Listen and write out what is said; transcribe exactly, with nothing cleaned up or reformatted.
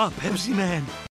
Ah, Pepsiman.